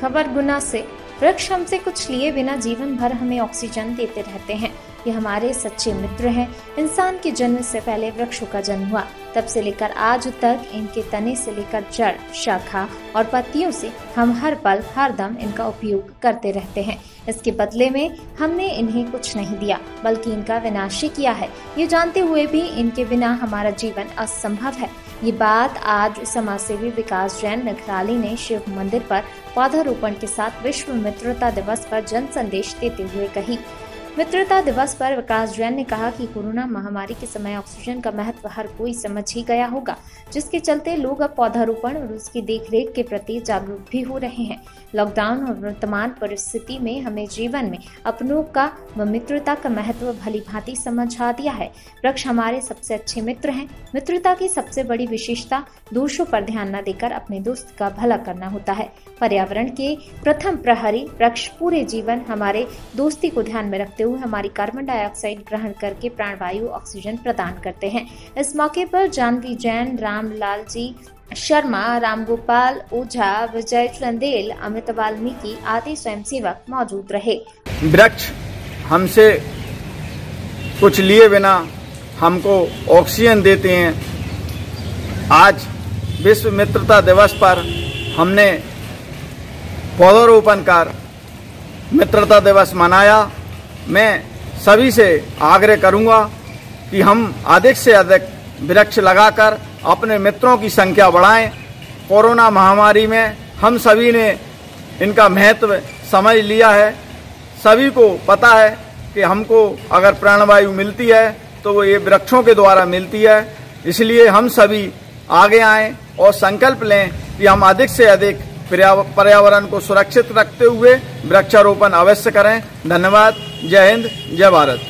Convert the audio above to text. खबर गुना से। वृक्ष हमसे कुछ लिए बिना जीवन भर हमें ऑक्सीजन देते रहते हैं, ये हमारे सच्चे मित्र हैं। इंसान के जन्म से पहले वृक्षों का जन्म हुआ, तब से लेकर आज तक इनके तने से लेकर जड़, शाखा और पत्तियों से हम हर पल हर दम इनका उपयोग करते रहते हैं। इसके बदले में हमने इन्हें कुछ नहीं दिया, बल्कि इनका विनाश ही किया है। ये जानते हुए भी इनके बिना हमारा जीवन असंभव है। ये बात आज समाजसेवी विकास जैन नखराली ने शिव मंदिर पर पौधारोपण के साथ विश्व मित्रता दिवस पर जन संदेश देते हुए कही। मित्रता दिवस पर विकास जैन ने कहा कि कोरोना महामारी के समय ऑक्सीजन का महत्व हर कोई समझ ही गया होगा, जिसके चलते लोग अब पौधारोपण और उसकी देखरेख के प्रति जागरूक भी हो रहे हैं। लॉकडाउन और वर्तमान परिस्थिति में हमें जीवन में अपनों का व मित्रता का महत्व भलीभांति समझा दिया है। वृक्ष हमारे सबसे अच्छे मित्र हैं। मित्रता की सबसे बड़ी विशेषता दूसरों पर ध्यान न देकर अपने दोस्त का भला करना होता है। पर्यावरण के प्रथम प्रहरी वृक्ष पूरे जीवन हमारे दोस्ती को ध्यान में रखते हुए हमारी कार्बन डाइऑक्साइड ग्रहण करके प्राणवायु ऑक्सीजन प्रदान करते हैं। इस मौके पर जानवी जैन, राम लाल जी शर्मा, रामगोपाल ओझा, विजय खंडेल, अमित वाल्मीकि आदि स्वयंसेवक मौजूद रहे। वृक्ष हमसे कुछ लिए बिना हमको ऑक्सीजन देते हैं। आज विश्व मित्रता दिवस पर हमने पौधारोपण कर मित्रता दिवस मनाया। मैं सभी से आग्रह करूंगा कि हम अधिक से अधिक वृक्ष लगाकर अपने मित्रों की संख्या बढ़ाएं। कोरोना महामारी में हम सभी ने इनका महत्व समझ लिया है। सभी को पता है कि हमको अगर प्राणवायु मिलती है तो वो ये वृक्षों के द्वारा मिलती है। इसलिए हम सभी आगे आएं और संकल्प लें कि हम अधिक से अधिक पर्यावरण को सुरक्षित रखते हुए वृक्षारोपण अवश्य करें। धन्यवाद। जय हिंद, जय भारत।